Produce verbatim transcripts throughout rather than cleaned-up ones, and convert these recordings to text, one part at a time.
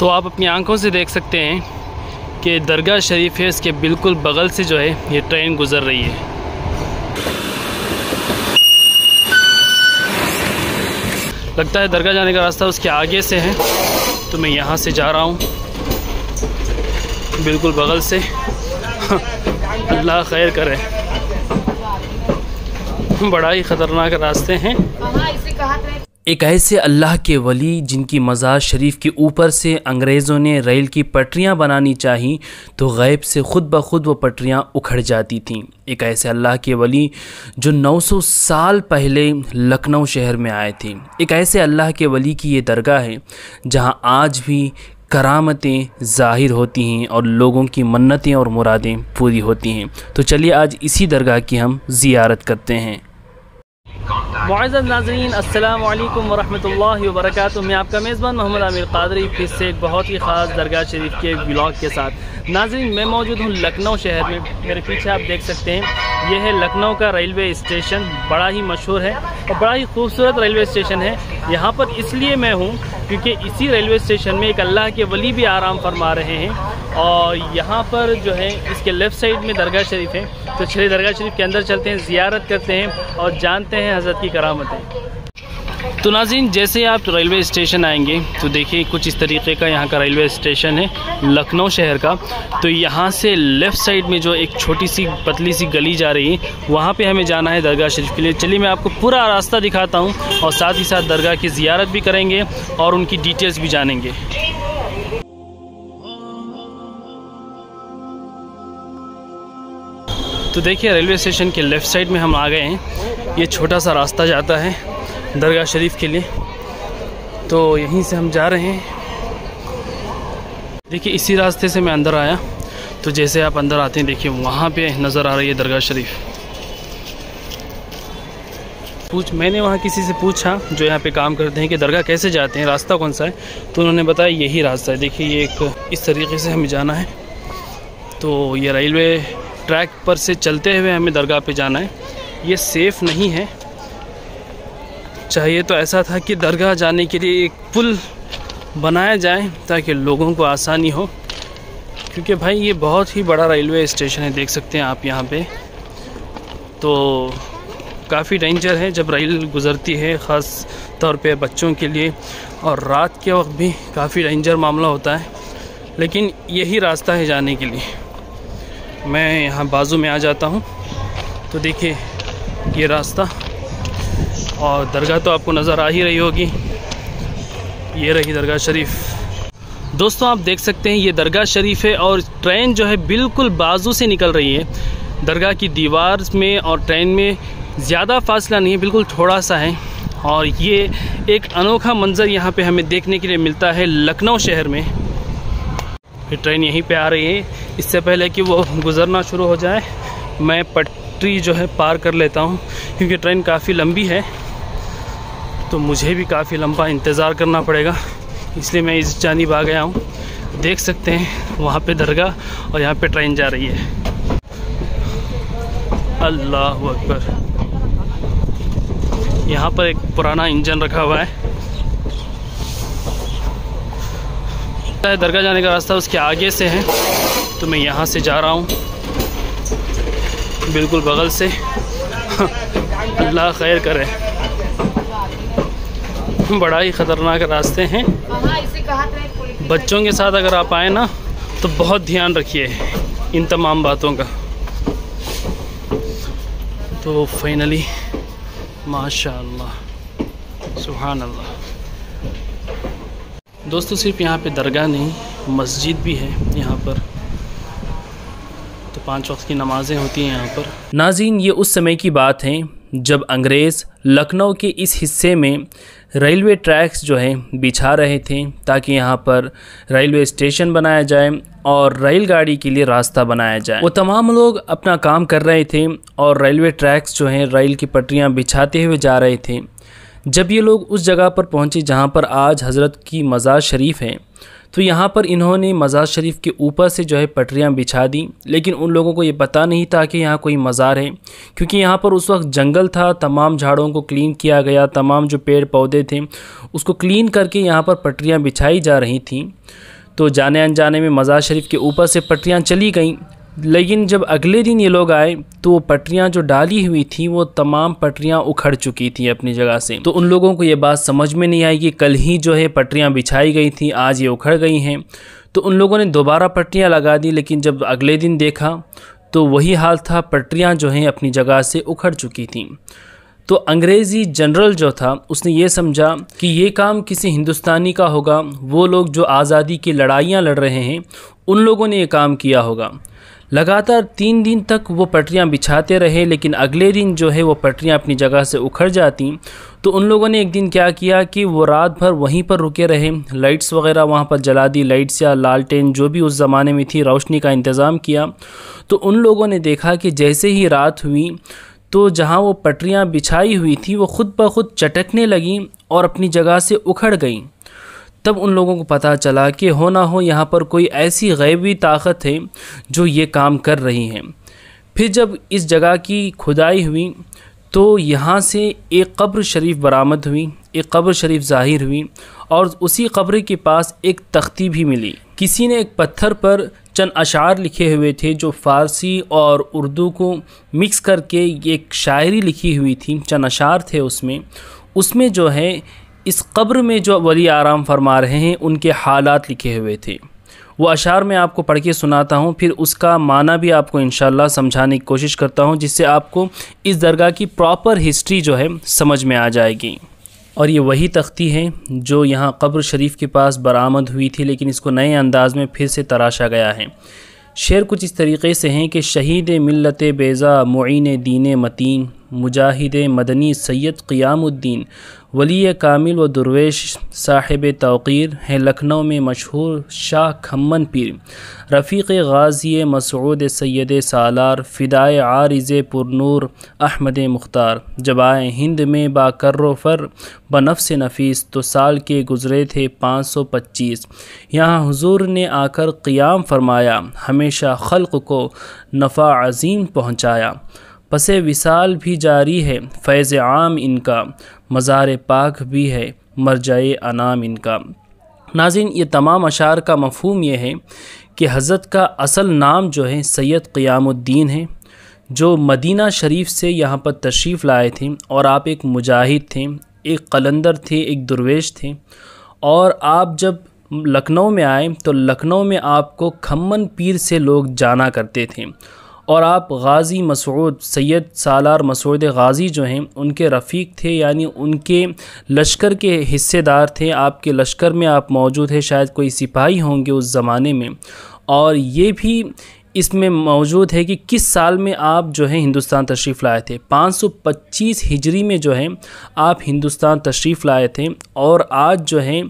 तो आप अपनी आंखों से देख सकते हैं कि दरगाह शरीफ है, इसके बिल्कुल बगल से जो है ये ट्रेन गुज़र रही है। लगता है दरगाह जाने का रास्ता उसके आगे से है, तो मैं यहाँ से जा रहा हूँ बिल्कुल बगल से। अल्लाह खैर करे। बड़ा ही ख़तरनाक रास्ते हैं। एक ऐसे अल्लाह के वली जिनकी मज़ार शरीफ के ऊपर से अंग्रेज़ों ने रेल की पटरियां बनानी चाही तो गैब से ख़ुद ब खुद वो पटरियां उखड़ जाती थीं। एक ऐसे अल्लाह के वली जो नौ सौ साल पहले लखनऊ शहर में आए थे। एक ऐसे अल्लाह के वली की ये दरगाह है जहां आज भी करामतें ज़ाहिर होती हैं और लोगों की मन्नतें और मुरादें पूरी होती हैं। तो चलिए आज इसी दरगाह की हम ज़ियारत करते हैं। मुआज़्ज़ज़ नाज़रीन, अस्सलाम वालेकुम वरहमतुल्लाहि वबरकातुहू। मैं आपका मेज़बान मोहम्मद आमिर क़ादरी फिर से एक बहुत ही ख़ास दरगाह शरीफ के व्लॉग के साथ। नाज़रीन, मैं मौजूद हूँ लखनऊ शहर में। मेरे पीछे आप देख सकते हैं यह है लखनऊ का रेलवे स्टेशन। बड़ा ही मशहूर है और बड़ा ही खूबसूरत रेलवे स्टेशन है। यहाँ पर इसलिए मैं हूँ क्योंकि इसी रेलवे स्टेशन में एक अल्लाह के वली भी आराम फरमा रहे हैं। और यहाँ पर जो है इसके लेफ़्ट साइड में दरगाह शरीफ है। तो चलिए दरगाह शरीफ के अंदर चलते हैं, ज़ियारत करते हैं और जानते हैं हज़रत की करामतें। तो नाज़रीन, जैसे आप रेलवे स्टेशन आएंगे तो देखिए कुछ इस तरीके का यहाँ का रेलवे स्टेशन है लखनऊ शहर का। तो यहाँ से लेफ़्ट साइड में जो एक छोटी सी पतली सी गली जा रही है वहाँ पे हमें जाना है दरगाह शरीफ के लिए। चलिए मैं आपको पूरा रास्ता दिखाता हूँ और साथ ही साथ दरगाह की ज़ियारत भी करेंगे और उनकी डिटेल्स भी जानेंगे। तो देखिए रेलवे स्टेशन के लेफ़्ट साइड में हम आ गए हैं। ये छोटा सा रास्ता जाता है दरगाह शरीफ के लिए। तो यहीं से हम जा रहे हैं। देखिए इसी रास्ते से मैं अंदर आया। तो जैसे आप अंदर आते हैं देखिए वहाँ पे नज़र आ रही है दरगाह शरीफ। पूछ मैंने वहाँ किसी से पूछा जो यहाँ पे काम करते हैं कि दरगाह कैसे जाते हैं, रास्ता कौन सा है, तो उन्होंने बताया यही रास्ता है। देखिए ये एक इस तरीके से हमें जाना है। तो ये रेलवे ट्रैक पर से चलते हुए हमें दरगाह पे जाना है। ये सेफ़ नहीं है। चाहिए तो ऐसा था कि दरगाह जाने के लिए एक पुल बनाया जाए ताकि लोगों को आसानी हो, क्योंकि भाई ये बहुत ही बड़ा रेलवे स्टेशन है। देख सकते हैं आप यहाँ पे। तो काफ़ी डेंजर है जब रेल गुज़रती है, ख़ास तौर पे बच्चों के लिए, और रात के वक्त भी काफ़ी डेंजर मामला होता है। लेकिन यही रास्ता है जाने के लिए। मैं यहाँ बाजू में आ जाता हूँ। तो देखिए ये रास्ता और दरगाह तो आपको नज़र आ ही रही होगी। ये रही दरगाह शरीफ। दोस्तों आप देख सकते हैं ये दरगाह शरीफ है और ट्रेन जो है बिल्कुल बाजू से निकल रही है। दरगाह की दीवार में और ट्रेन में ज़्यादा फासला नहीं है, बिल्कुल थोड़ा सा है। और ये एक अनोखा मंज़र यहाँ पे हमें देखने के लिए मिलता है लखनऊ शहर में। फिर ट्रेन यहीं पे आ रही है। इससे पहले कि वो गुज़रना शुरू हो जाए मैं पटरी जो है पार कर लेता हूँ, क्योंकि ट्रेन काफ़ी लंबी है तो मुझे भी काफ़ी लंबा इंतज़ार करना पड़ेगा, इसलिए मैं इस जानिब आ गया हूँ। देख सकते हैं वहाँ पे दरगाह और यहाँ पे ट्रेन जा रही है। अल्लाह अकबर। यहाँ पर एक पुराना इंजन रखा हुआ है। दरगाह जाने का रास्ता उसके आगे से है, तो मैं यहाँ से जा रहा हूँ बिल्कुल बगल से। अल्लाह खैर करे। बड़ा ही ख़तरनाक रास्ते हैं। बच्चों के साथ अगर आप आए ना तो बहुत ध्यान रखिए इन तमाम बातों का। तो फाइनली माशाअल्लाह सुभानअल्लाह। दोस्तों सिर्फ यहाँ पे दरगाह नहीं मस्जिद भी है। यहाँ पर तो पाँच वक्त की नमाज़ें होती हैं यहाँ पर। नाज़रीन, ये उस समय की बात है जब अंग्रेज़ लखनऊ के इस हिस्से में रेलवे ट्रैक्स जो है बिछा रहे थे ताकि यहाँ पर रेलवे स्टेशन बनाया जाए और रेलगाड़ी के लिए रास्ता बनाया जाए। वो तमाम लोग अपना काम कर रहे थे और रेलवे ट्रैक्स जो हैं रेल की पटरियाँ बिछाते हुए जा रहे थे। जब ये लोग उस जगह पर पहुँचे जहाँ पर आज हज़रत की मज़ार शरीफ है, तो यहाँ पर इन्होंने मज़ार शरीफ के ऊपर से जो है पटरियाँ बिछा दी। लेकिन उन लोगों को ये पता नहीं था कि यहाँ कोई मज़ार है, क्योंकि यहाँ पर उस वक्त जंगल था। तमाम झाड़ों को क्लीन किया गया, तमाम जो पेड़ पौधे थे उसको क्लीन करके यहाँ पर पटरियाँ बिछाई जा रही थी। तो जाने अनजाने में मज़ार शरीफ के ऊपर से पटरियाँ चली गईं, लेकिन जब अगले दिन ये लोग आए तो वो पटरियाँ जो डाली हुई थी वो तमाम पटरियाँ उखड़ चुकी थी अपनी जगह से। तो उन लोगों को ये बात समझ में नहीं आई कि कल ही जो है पटरियाँ बिछाई गई थी, आज ये उखड़ गई हैं। तो उन लोगों ने दोबारा पटरियाँ लगा दी, लेकिन जब अगले दिन देखा तो वही हाल था, पटरियाँ जो हैं अपनी जगह से उखड़ चुकी थीं। तो अंग्रेज़ी जनरल जो था उसने ये समझा कि ये काम किसी हिंदुस्तानी का होगा, वो लोग जो आज़ादी की लड़ाइयाँ लड़ रहे हैं उन लोगों ने ये काम किया होगा। लगातार तीन दिन तक वो पटरियाँ बिछाते रहे, लेकिन अगले दिन जो है वो पटरियाँ अपनी जगह से उखड़ जाती। तो उन लोगों ने एक दिन क्या किया कि वो रात भर वहीं पर रुके रहे, लाइट्स वगैरह वहाँ पर जला दी, लाइट्स या लालटेन जो भी उस ज़माने में थी, रोशनी का इंतज़ाम किया। तो उन लोगों ने देखा कि जैसे ही रात हुई तो जहाँ वो पटरियाँ बिछाई हुई थी वो खुद ब खुद चटकने लगीं और अपनी जगह से उखड़ गईं। तब उन लोगों को पता चला कि हो ना हो यहाँ पर कोई ऐसी गैबी ताकत है जो ये काम कर रही है। फिर जब इस जगह की खुदाई हुई तो यहाँ से एक कब्र शरीफ बरामद हुई, एक कब्र शरीफ ज़ाहिर हुई और उसी कब्र के पास एक तख्ती भी मिली। किसी ने एक पत्थर पर चंद अशार लिखे हुए थे जो फ़ारसी और उर्दू को मिक्स करके एक शायरी लिखी हुई थी, चंद अशार थे उसमें। उसमें जो है इस कब्र में जो वली आराम फरमा रहे हैं उनके हालात लिखे हुए थे। वो अशार मैं आपको पढ़ के सुनाता हूँ, फिर उसका माना भी आपको इंशाल्लाह समझाने की कोशिश करता हूँ, जिससे आपको इस दरगाह की प्रॉपर हिस्ट्री जो है समझ में आ जाएगी। और ये वही तख्ती है जो यहाँ कब्र शरीफ के पास बरामद हुई थी, लेकिन इसको नए अंदाज में फिर से तराशा गया है। शेर कुछ इस तरीके से हैं कि शहीद मिल्लत बेज़ा मुईन दीन मतीन मुजाहिद मदनी सैयद क़ियामुद्दीन वली कामिल व दुर्वेश साहिब तौक़ीर हैं लखनऊ में मशहूर शाह खम्मन पीर रफ़ीक़ गाज़ी मसऊद सैयद सालार फ़िदाए आरिज़ पुरनूर अहमद मुख्तार जब आए हिंद में बाकर्रो फ़र बनफ़्स नफीस तो साल के गुज़रे थे पाँच सौ पच्चीस। यहाँ हुजूर ने आकर क़ियाम फ़रमाया हमेशा ख़ल्क़ को नफ़ा अज़ीम पहुँचाया। पसे विसाल भी जारी है फैज़ आम इनका मज़ार पाक भी है मरजाए अनाम इनका। नाज़रीन, ये तमाम अशार का मफ़हूम ये है कि हज़रत का असल नाम जो है सैयद क़ियामुद्दीन है, जो मदीना शरीफ से यहाँ पर तशरीफ़ लाए थे और आप एक मुजाहिद थे, एक कलंदर थे, एक दुर्वेश थे। और आप जब लखनऊ में आए तो लखनऊ में आपको खम्मन पीर से लोग जाना करते थे और आप गाज़ी मसूद सैयद सालार मसूद गाज़ी जो हैं उनके रफ़ीक थे, यानी उनके लश्कर के हिस्सेदार थे। आपके लश्कर में आप मौजूद है, शायद कोई सिपाही होंगे उस ज़माने में। और ये भी इसमें मौजूद है कि किस साल में आप जो है हिंदुस्तान तशरीफ़ लाए थे, पाँच सौ पच्चीस हिजरी में जो है आप हिंदुस्तान तशरीफ़ लाए थे। और आज जो है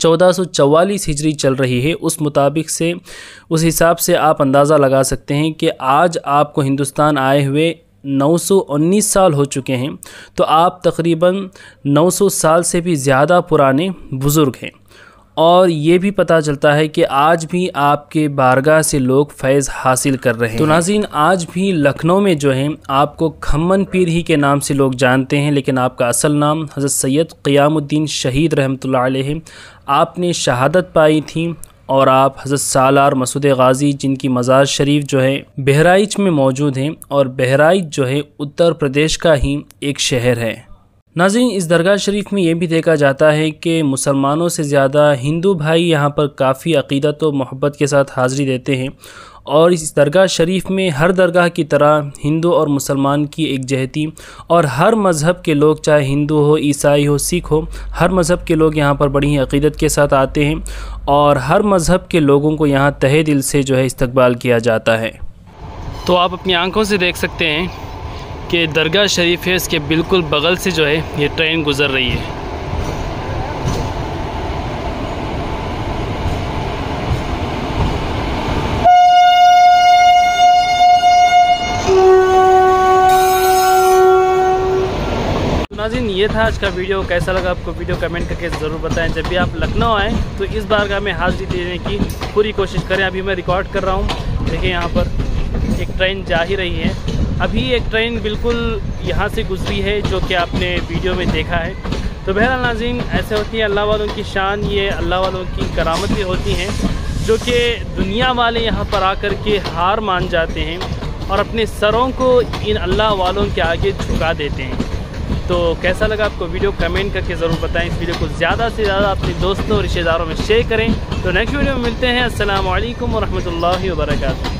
चौदह सौ चवालीस हिजरी चल रही है, उस मुताबिक से उस हिसाब से आप अंदाज़ा लगा सकते हैं कि आज आपको हिंदुस्तान आए हुए नौ सौ उन्नीस साल हो चुके हैं। तो आप तकरीबन नौ सौ साल से भी ज़्यादा पुराने बुज़ुर्ग हैं। और ये भी पता चलता है कि आज भी आपके बारगाह से लोग फैज़ हासिल कर रहे हैं। तो नाज़रीन, आज भी लखनऊ में जो है आपको खम्मन पीर ही के नाम से लोग जानते हैं, लेकिन आपका असल नाम हज़रत सैयद क़ियामुद्दीन शहीद रहमतुल्लाह अलैहि आपने शहादत पाई थी। और आप हज़रत सालार मसूद गाज़ी जिनकी मज़ार शरीफ जो है बहराइच में मौजूद हैं, और बहराइच जो है उत्तर प्रदेश का ही एक शहर है। नाज़रीन, इस दरगाह शरीफ में ये भी देखा जाता है कि मुसलमानों से ज़्यादा हिंदू भाई यहाँ पर काफ़ी अक़ीदत और मोहब्बत के साथ हाज़री देते हैं। और इस दरगाह शरीफ में हर दरगाह की तरह हिंदू और मुसलमान की एकजहती और हर मज़हब के लोग, चाहे हिंदू हो, ईसाई हो, सिख हो, हर मज़हब के लोग यहाँ पर बड़ी ही अक़ीदत के साथ आते हैं और हर मज़हब के लोगों को यहाँ तहे दिल से जो है इस्तकबाल किया जाता है। तो आप अपनी आँखों से देख सकते हैं कि दरगाह शरीफ है, इसके बिल्कुल बगल से जो है ये ट्रेन गुज़र रही है। तो नाज़रीन, ये था आज का वीडियो। कैसा लगा आपको वीडियो कमेंट करके ज़रूर बताएं। जब भी आप लखनऊ आएँ तो इस बारगाह में हाज़री देने की पूरी कोशिश करें। अभी मैं रिकॉर्ड कर रहा हूँ, देखिए यहाँ पर एक ट्रेन जा ही रही है। अभी एक ट्रेन बिल्कुल यहाँ से गुजरी है जो कि आपने वीडियो में देखा है। तो बहरहाल नाज़रीन ऐसे होती है अल्लाह वालों की शान, ये अल्लाह वालों की करामत भी होती हैं जो कि दुनिया वाले यहाँ पर आकर के हार मान जाते हैं और अपने सरों को इन अल्लाह वालों के आगे झुका देते हैं। तो कैसा लगा आपको वीडियो, कमेंट करके ज़रूर बताएं। इस वीडियो को ज़्यादा से ज़्यादा अपने दोस्तों और रिश्तेदारों में शेयर करें। तो नेक्स्ट वीडियो में मिलते हैं। अस्सलामु अलैकुम व रहमतुल्लाहि व बरकातहू।